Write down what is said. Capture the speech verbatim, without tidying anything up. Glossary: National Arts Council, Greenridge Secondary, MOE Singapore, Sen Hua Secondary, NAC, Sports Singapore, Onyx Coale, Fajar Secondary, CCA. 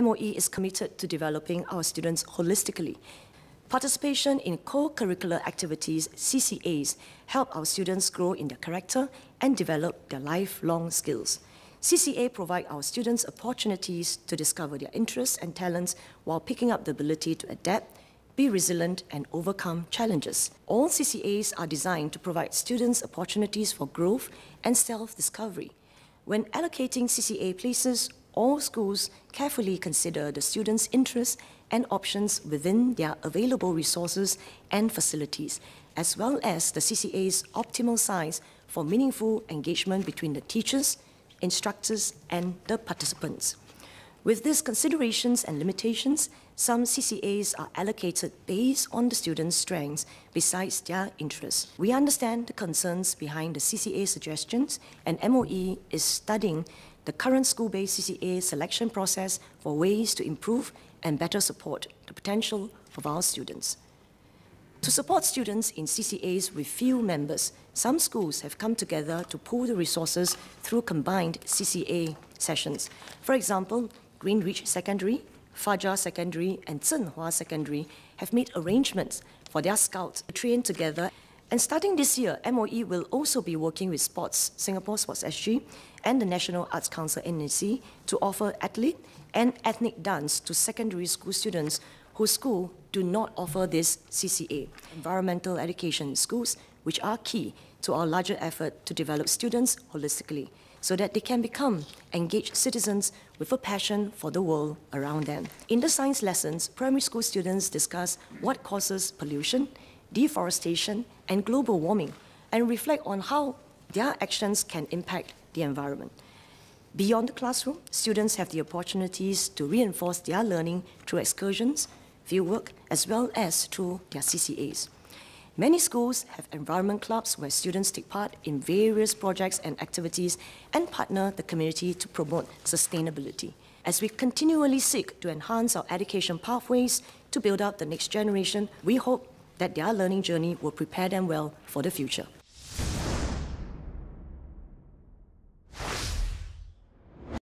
M O E is committed to developing our students holistically. Participation in co-curricular activities, C C As, help our students grow in their character and develop their lifelong skills. C C A provide our students opportunities to discover their interests and talents while picking up the ability to adapt, be resilient and overcome challenges. All C C As are designed to provide students opportunities for growth and self-discovery. When allocating C C A places, all schools carefully consider the students' interests and options within their available resources and facilities, as well as the C C A's optimal size for meaningful engagement between the teachers, instructors, and the participants. With these considerations and limitations, some C C As are allocated based on the students' strengths besides their interests. We understand the concerns behind the C C A suggestions, and M O E is studying the current school-based C C A selection process for ways to improve and better support the potential of our students. To support students in C C As with few members, some schools have come together to pool the resources through combined C C A sessions. For example, Greenridge Secondary, Fajar Secondary and Sen Hua Secondary have made arrangements for their scouts to train together. And starting this year, M O E will also be working with Sports Singapore, Sports S G, and the National Arts Council, N A C, to offer athlete and ethnic dance to secondary school students whose school do not offer this C C A. Environmental education in schools, which are key to our larger effort to develop students holistically, so that they can become engaged citizens with a passion for the world around them. In the science lessons, primary school students discuss what causes pollution, deforestation, and global warming, and reflect on how their actions can impact the environment. Beyond the classroom, students have the opportunities to reinforce their learning through excursions, fieldwork, as well as through their C C As. Many schools have environment clubs where students take part in various projects and activities and partner the community to promote sustainability. As we continually seek to enhance our education pathways to build up the next generation, we hope that their learning journey will prepare them well for the future.